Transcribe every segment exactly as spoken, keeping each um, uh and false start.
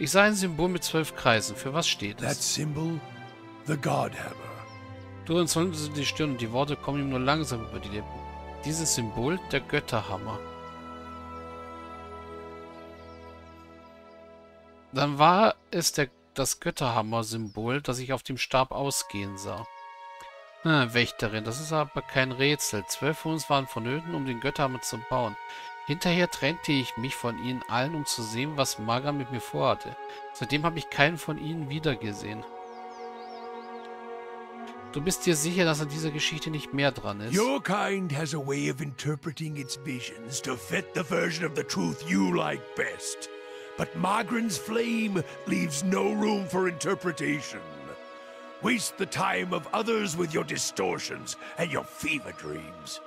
Ich sah ein Symbol mit zwölf Kreisen. Für was steht es? That symbol, the Götterhammer. Durance runzelte die Stirn und die Worte kommen ihm nur langsam über die Lippen. Dieses Symbol, der Götterhammer. Dann war es der, das Götterhammer-Symbol, das ich auf dem Stab ausgehen sah. Hm, Wächterin, das ist aber kein Rätsel. Zwölf von uns waren vonnöten, um den Götterhammer zu bauen. Hinterher trennte ich mich von ihnen allen, um zu sehen, was Magran mit mir vorhatte. Seitdem habe ich keinen von ihnen wiedergesehen. Du bist dir sicher, dass an dieser Geschichte nicht mehr dran ist? Your kind has a way of interpreting its visions to fit the version of the truth you like best. But Magran's flame leaves no room for interpretation. Waste the time of others with your distortions and your fever dreams.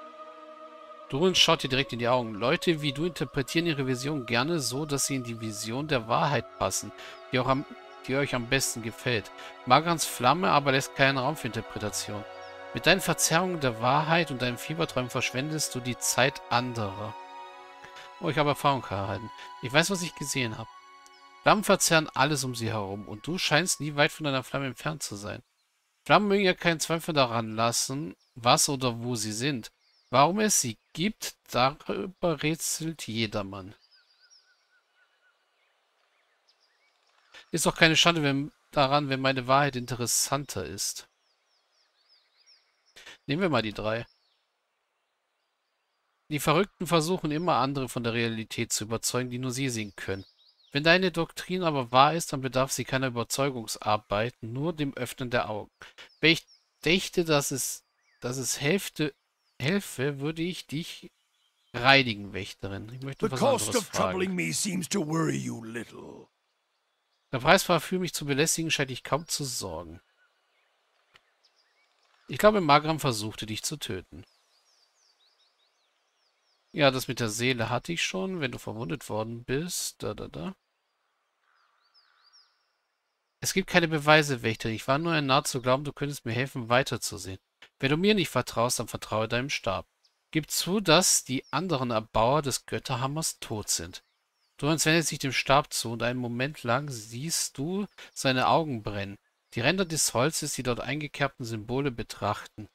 Durance schaut dir direkt in die Augen. Leute wie du interpretieren ihre Vision gerne so, dass sie in die Vision der Wahrheit passen, die, auch am, die euch am besten gefällt. Magrans Flamme aber lässt keinen Raum für Interpretation. Mit deinen Verzerrungen der Wahrheit und deinen Fieberträumen verschwendest du die Zeit anderer. Oh, ich habe Erfahrung erhalten. Ich weiß, was ich gesehen habe. Flammen verzerren alles um sie herum und du scheinst nie weit von deiner Flamme entfernt zu sein. Flammen mögen ja keinen Zweifel daran lassen, was oder wo sie sind. Warum es sie gibt, darüber rätselt jedermann. Ist doch keine Schande wenn, daran, wenn meine Wahrheit interessanter ist. Nehmen wir mal die drei. Die Verrückten versuchen immer, andere von der Realität zu überzeugen, die nur sie sehen können. Wenn deine Doktrin aber wahr ist, dann bedarf sie keiner Überzeugungsarbeit, nur dem Öffnen der Augen. Wenn ich dächte, dass es, dass es helfe, helfe, würde ich dich reinigen, Wächterin. Ich möchte was anderes fragen. Der Preis war für mich zu belästigen, scheint dich kaum zu sorgen. Ich glaube, Magran versuchte, dich zu töten. Ja, das mit der Seele hatte ich schon, wenn du verwundet worden bist. Da, da, da. Es gibt keine Beweise, Wächter. Ich war nur ein Narr zu glauben, du könntest mir helfen, weiterzusehen. Wenn du mir nicht vertraust, dann vertraue deinem Stab. Gib zu, dass die anderen Erbauer des Götterhammers tot sind. Durance wendet sich dem Stab zu und einen Moment lang siehst du seine Augen brennen. Die Ränder des Holzes, die dort eingekerbten Symbole betrachten.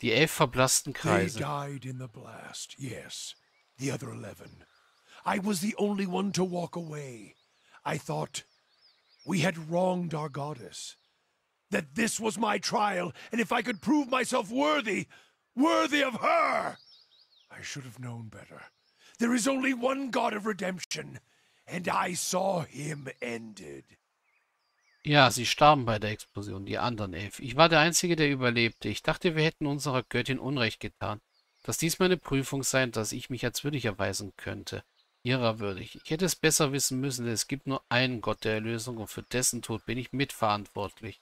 Die elf verblassten Kreise. They died in the blast, yes. The other eleven. I was the only one to walk away. I thought we had wronged our goddess. That this was my trial, and if I could prove myself worthy, worthy of her, I should have known better. There is only one god of redemption, and I saw him ended. Ja, sie starben bei der Explosion, die anderen elf. Ich war der Einzige, der überlebte. Ich dachte, wir hätten unserer Göttin Unrecht getan. Dass dies meine Prüfung sei, dass ich mich als würdig erweisen könnte. Ihrer würdig. Ich hätte es besser wissen müssen, denn es gibt nur einen Gott der Erlösung und für dessen Tod bin ich mitverantwortlich.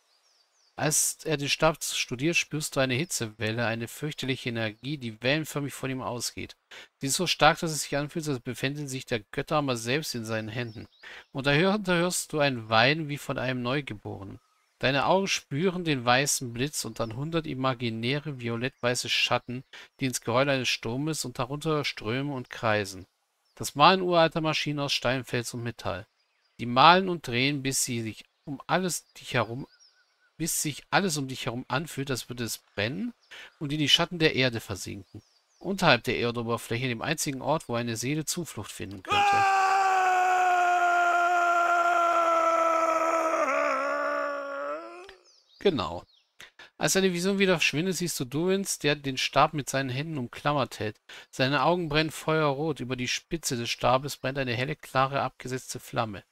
Als er den Stab studiert, spürst du eine Hitzewelle, eine fürchterliche Energie, die wellenförmig von ihm ausgeht. Sie ist so stark, dass es sich anfühlt, als befände sich der Götterhammer selbst in seinen Händen. Und dahinter hörst du ein Weinen wie von einem Neugeborenen. Deine Augen spüren den weißen Blitz und dann hundert imaginäre violettweiße Schatten, die ins Geheul eines Sturmes und darunter strömen und kreisen. Das Malen uralter Maschinen aus Stein, Fels und Metall. Die malen und drehen, bis sie sich um alles dich herum bis sich alles um dich herum anfühlt, als würde es brennen und in die Schatten der Erde versinken. Unterhalb der Erdoberfläche, dem einzigen Ort, wo eine Seele Zuflucht finden könnte. Genau. Als deine Vision wieder verschwindet, siehst du Durance, der den Stab mit seinen Händen umklammert hält. Seine Augen brennen feuerrot. Über die Spitze des Stabes brennt eine helle, klare, abgesetzte Flamme.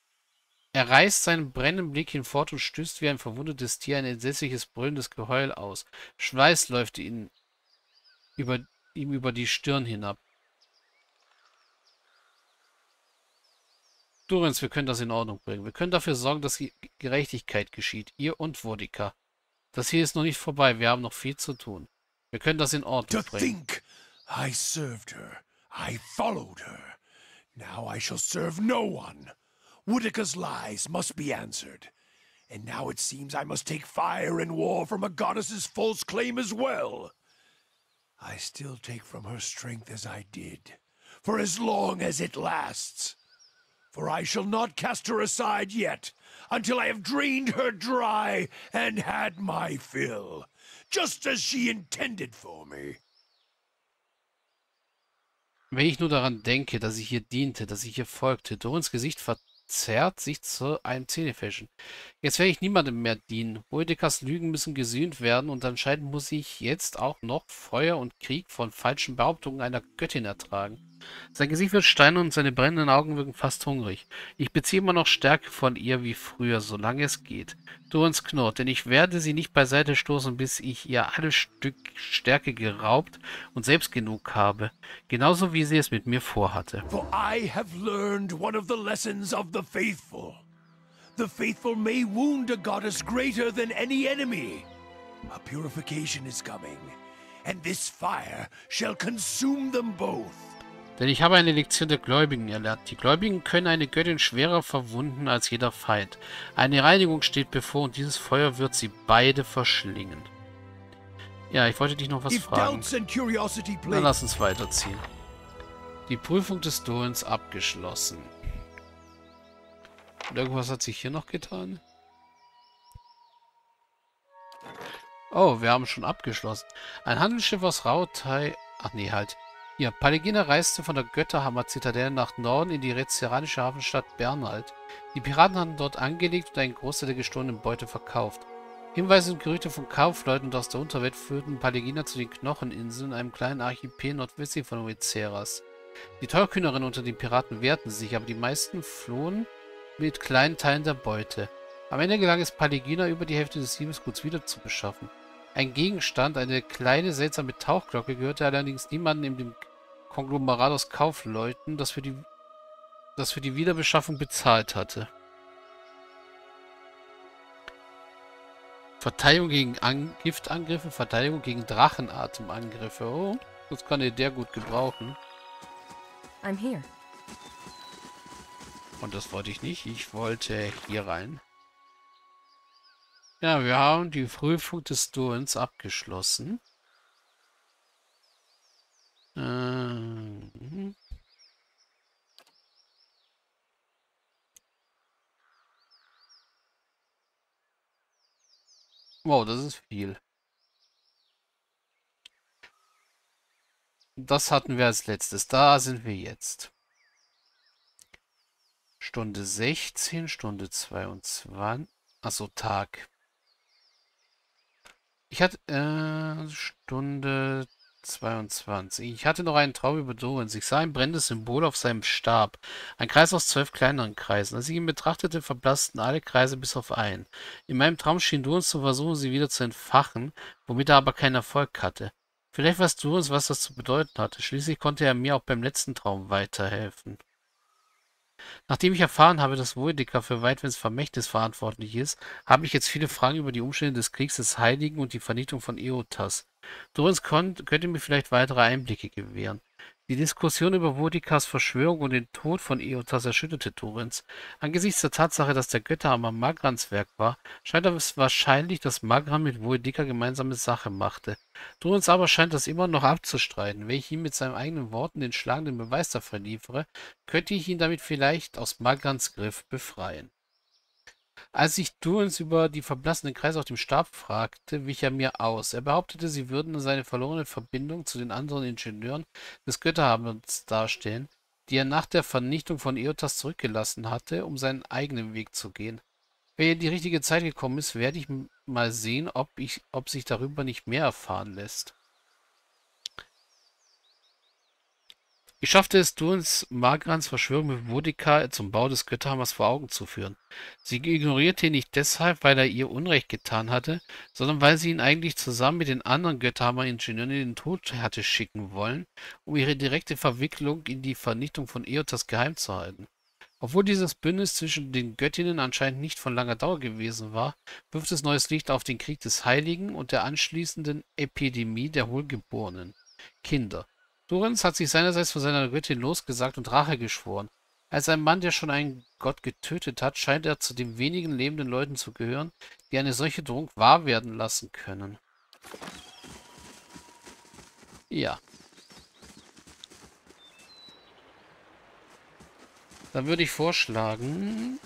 Er reißt seinen brennenden Blick hinfort und stößt wie ein verwundetes Tier ein entsetzliches brüllendes Geheul aus. Schweiß läuft ihn über, ihm über die Stirn hinab. Durance, wir können das in Ordnung bringen. Wir können dafür sorgen, dass Gerechtigkeit geschieht. Ihr und Woedica. Das hier ist noch nicht vorbei. Wir haben noch viel zu tun. Wir können das in Ordnung bringen. I served her. I followed her. Now I shall serve no one. Woedica's lies must be answered. And now it seems I must take fire and war from a goddess's false claim as well. I still take from her strength as I did, for as long as it lasts. for I shall not cast her aside yet, until I have drained her dry and had my fill, just as she intended for me. Wenn ich nur daran denke, dass ich ihr diente, dass ich ihr folgte, Dorins Gesicht verzerrt sich zu einem Zähnefeischen. Jetzt werde ich niemandem mehr dienen. Woedicas Lügen müssen gesühnt werden und anscheinend muss ich jetzt auch noch Feuer und Krieg von falschen Behauptungen einer Göttin ertragen. Sein Gesicht wird stein und seine brennenden Augen wirken fast hungrig. Ich beziehe immer noch Stärke von ihr wie früher, solange es geht. Durance knurrt, denn ich werde sie nicht beiseite stoßen, bis ich ihr alles Stück Stärke geraubt und selbst genug habe. Genauso wie sie es mit mir vorhatte. For I have learned one of the lessons of the faithful. The faithful may wound a goddess greater than any enemy. A purification is coming, and this fire shall consume them both. Denn ich habe eine Lektion der Gläubigen erlernt. Die Gläubigen können eine Göttin schwerer verwunden als jeder Feind. Eine Reinigung steht bevor und dieses Feuer wird sie beide verschlingen. Ja, ich wollte dich noch was fragen. Dann lass uns weiterziehen. Die Prüfung des Dohens abgeschlossen. Und irgendwas hat sich hier noch getan? Oh, wir haben schon abgeschlossen. Ein Handelsschiff aus Rautei... Ach nee, halt... Ja, Pallegina reiste von der Götterhammer-Zitadelle nach Norden in die rezeranische Hafenstadt Bernald. Die Piraten hatten dort angelegt und einen Großteil der gestohlenen Beute verkauft. Hinweise und Gerüchte von Kaufleuten aus der Unterwelt führten Pallegina zu den Knocheninseln, einem kleinen Archipel nordwestlich von Oizeras. Die Tollkühnerinnen unter den Piraten wehrten sich, aber die meisten flohen mit kleinen Teilen der Beute. Am Ende gelang es Pallegina, über die Hälfte des Diebesguts wiederzubeschaffen. Ein Gegenstand, eine kleine, seltsame Tauchglocke, gehörte allerdings niemandem in dem Konglomerat aus Kaufleuten, das für die, das für die Wiederbeschaffung bezahlt hatte. Verteidigung gegen An Giftangriffe, Verteidigung gegen Drachenatemangriffe. Oh, das kann ihr der gut gebrauchen. I'm here. Und das wollte ich nicht. Ich wollte hier rein. Ja, wir haben die Prüfung des Durance abgeschlossen. Ähm. Wow, das ist viel. Das hatten wir als letztes. Da sind wir jetzt. Stunde sechzehn, Stunde zweiundzwanzig. Achso, Tag. Ich hatte, äh, Stunde zweiundzwanzig. Ich hatte noch einen Traum über Durance. Ich sah ein brennendes Symbol auf seinem Stab. Ein Kreis aus zwölf kleineren Kreisen. Als ich ihn betrachtete, verblassten alle Kreise bis auf einen. In meinem Traum schien Durance zu versuchen, sie wieder zu entfachen, womit er aber keinen Erfolg hatte. Vielleicht weiß Durance, was das zu bedeuten hatte. Schließlich konnte er mir auch beim letzten Traum weiterhelfen. Nachdem ich erfahren habe, dass Woedica für Weidwens Vermächtnis verantwortlich ist, habe ich jetzt viele Fragen über die Umstände des Kriegs des Heiligen und die Vernichtung von Eotas. Durance könnte mir vielleicht weitere Einblicke gewähren. Die Diskussion über Woedicas Verschwörung und den Tod von Eotas erschütterte Durance. Angesichts der Tatsache, dass der Götterhammer Magrans Werk war, scheint es wahrscheinlich, dass Magran mit Woedica gemeinsame Sache machte. Durance aber scheint das immer noch abzustreiten. Wenn ich ihm mit seinen eigenen Worten den schlagenden Beweis dafür liefere, könnte ich ihn damit vielleicht aus Magrans Griff befreien. Als ich Durance über die verblassenden Kreise auf dem Stab fragte, wich er mir aus. Er behauptete, sie würden seine verlorene Verbindung zu den anderen Ingenieuren des Götterhammers darstellen, die er nach der Vernichtung von Eotas zurückgelassen hatte, um seinen eigenen Weg zu gehen. Wenn die richtige Zeit gekommen ist, werde ich mal sehen, ob, ich, ob sich darüber nicht mehr erfahren lässt. Ich schaffte es, Durance Magrans Verschwörung mit Woedica zum Bau des Götterhammers vor Augen zu führen. Sie ignorierte ihn nicht deshalb, weil er ihr Unrecht getan hatte, sondern weil sie ihn eigentlich zusammen mit den anderen Götterhammer-Ingenieuren in den Tod hatte schicken wollen, um ihre direkte Verwicklung in die Vernichtung von Eotas geheim zu halten. Obwohl dieses Bündnis zwischen den Göttinnen anscheinend nicht von langer Dauer gewesen war, wirft es neues Licht auf den Krieg des Heiligen und der anschließenden Epidemie der Hohlgeborenen. Kinder. Durance hat sich seinerseits von seiner Göttin losgesagt und Rache geschworen. Als ein Mann, der schon einen Gott getötet hat, scheint er zu den wenigen lebenden Leuten zu gehören, die eine solche Drohung wahr werden lassen können. Ja. Dann würde ich vorschlagen...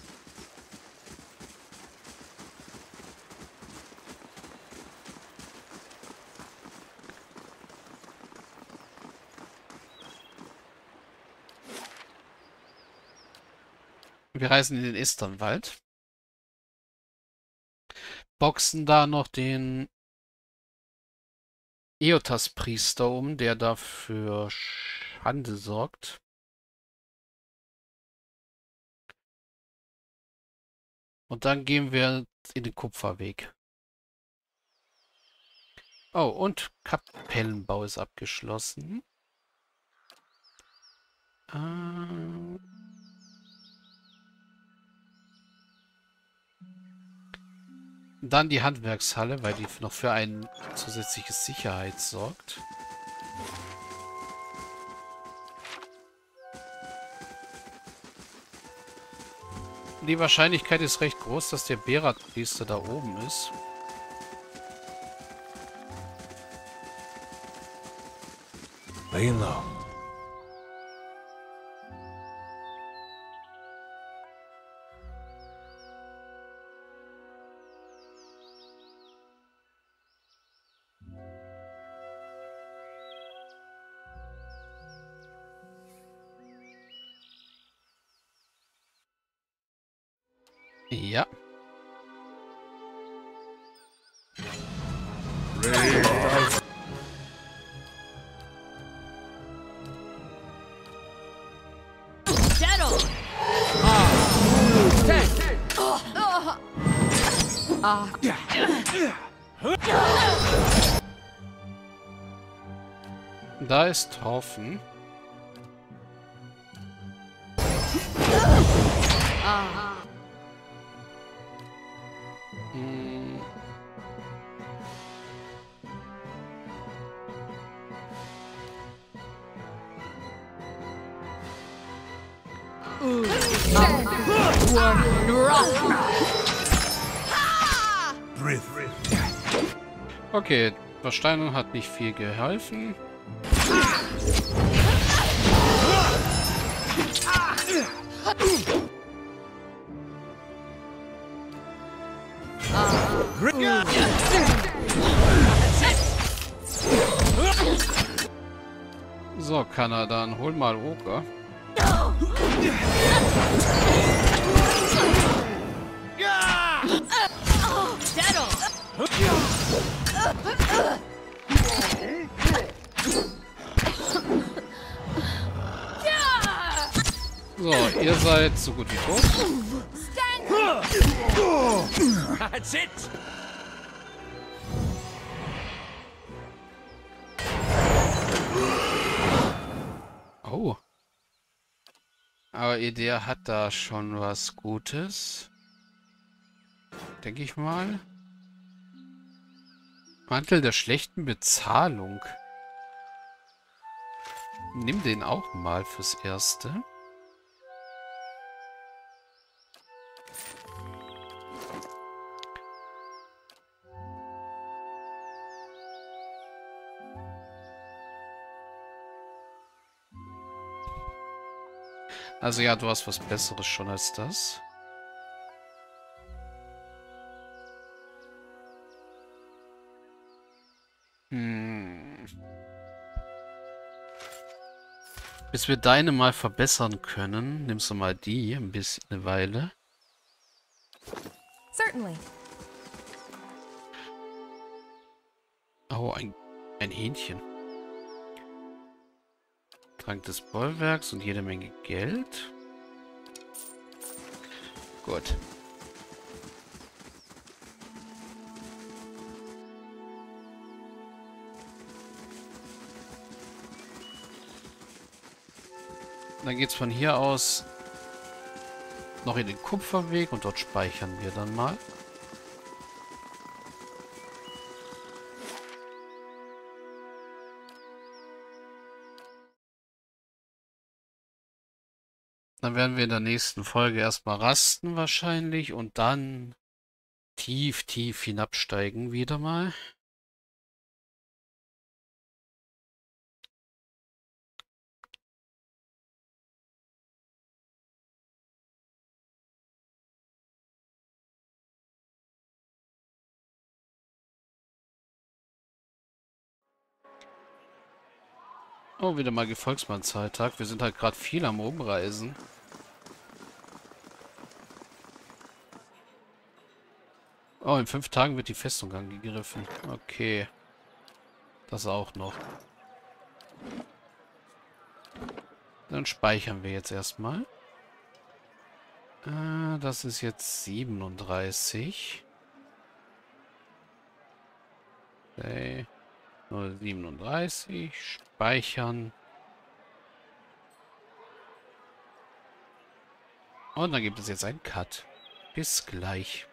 Wir reisen in den Esternwald. Boxen da noch den Eotas-Priester um, der dafür Schande sorgt. Und dann gehen wir in den Kupferweg. Oh, und Kapellenbau ist abgeschlossen. Ähm... Dann die Handwerkshalle, weil die noch für ein zusätzliches Sicherheit sorgt. Die Wahrscheinlichkeit ist recht groß, dass der Berat-Priester da oben ist. Genau. Ja. Da ist Haufen. Okay, Versteinung hat nicht viel geholfen. So, Kanadan, hol mal Oka. So, ihr seid so gut wie tot. That's it. Oh. Aber Idee hat da schon was Gutes. Denke ich mal. Mantel der schlechten Bezahlung. Nimm den auch mal fürs Erste. Also ja, du hast was Besseres schon als das. Hm. Bis wir deine mal verbessern können, nimmst du mal die ein bisschen eine Weile. Certainly. Oh, ein, ein Hähnchen. Trank des Bollwerks und jede Menge Geld. Gut. Dann geht's von hier aus noch in den Kupferweg und dort speichern wir dann mal. Dann werden wir in der nächsten Folge erstmal rasten wahrscheinlich und dann tief, tief hinabsteigen wieder mal. Oh, wieder mal Gefolgsmann-Zeittag. Wir sind halt gerade viel am Umreisen. Oh, in fünf Tagen wird die Festung angegriffen. Okay. Das auch noch. Dann speichern wir jetzt erstmal. Äh, das ist jetzt siebenunddreißig. Okay. siebenunddreißig, speichern. Und dann gibt es jetzt einen Cut. Bis gleich.